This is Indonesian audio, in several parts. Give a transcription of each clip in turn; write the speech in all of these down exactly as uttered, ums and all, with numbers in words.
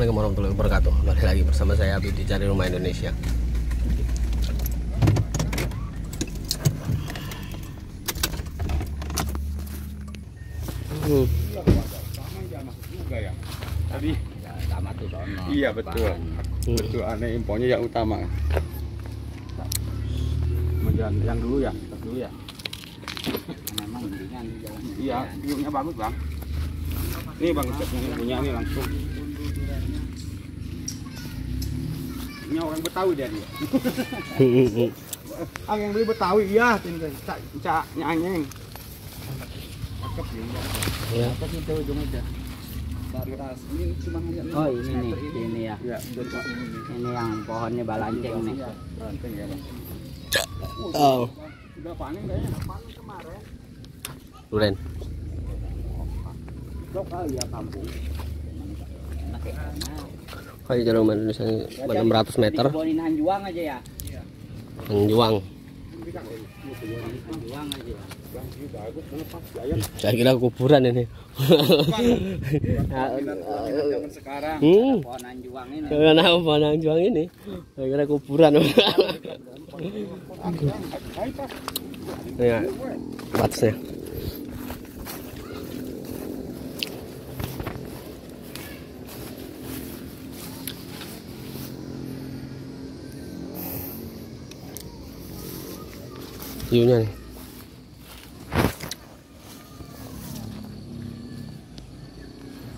Assalamualaikum warahmatullahi wabarakatuh. Balik lagi bersama saya Abdi di Cari Rumah Indonesia. Hmm. Tadi sama tuh sono. Iya betul. Hmm. Betul aneh impornya yang utama. Menjalan yang dulu ya, dulu ya. Memang mendingan jalannya. Iya, view-nya bagus, Bang. Ini Bang yang punya ini langsung. Ini orang Betawi dia dia. Ang yang beli Betawi iya, tinten. Cak nyanyeng. Cakep ya. Ya, ke situ ujung aja. Batas ini cuma hanya oh, ini nih, ini ya. Iya, ini yang pohonnya balanceng nih. Balanceng ya, Bang. Oh. Udah panen kayaknya, panen kemarin. Duren. Kali jalan Indonesia enam ratus meter. Anjuang aja ya. Anjuang. Saya kira kuburan ini. Sekarang pohon anjuang ini. Pohon anjuang ini. Saya kira kuburan. Ya, batasnya. Viewnya nih.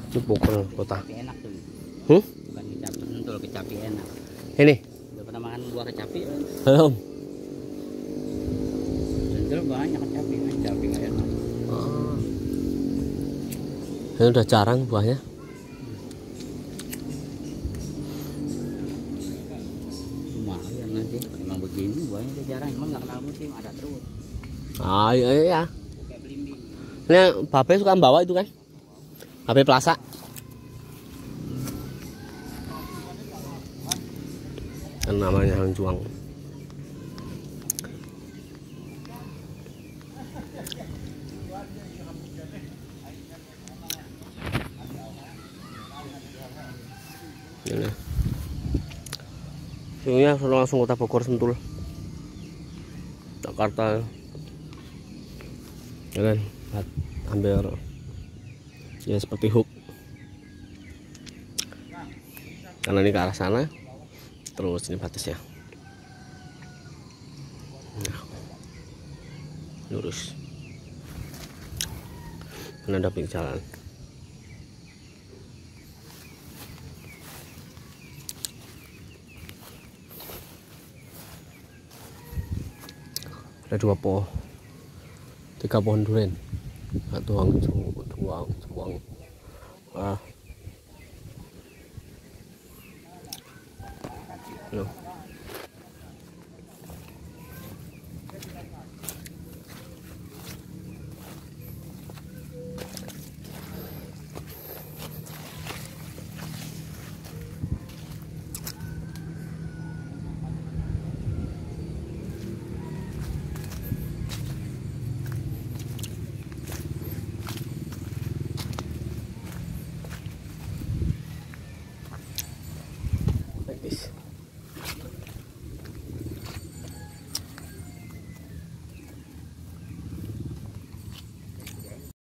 Itu Bogor kota. Enak tuh. Hmm? Bukan kecapi, betul kecapi enak. Ini. Udah pernah makan buah kecapi? Belum. Betul banyak kecapi, kecapi enak. Oh. Ini udah jarang buahnya. Emang begini buahnya jarang, emang nggak kenal musim, ada terus. Ah iya iya. Ini babe suka bawa itu kan? Babe Plaza. Dan namanya anjuang. Ini. Viewnya langsung kota Bogor Sentul Jakarta. Jalan ambil ya seperti hook karena ini ke arah sana terus ini batasnya nah, lurus menghadap jalan. Ada dua pohon, tiga pohon durian, satu angin, dua angin, dua angin. Ah, no.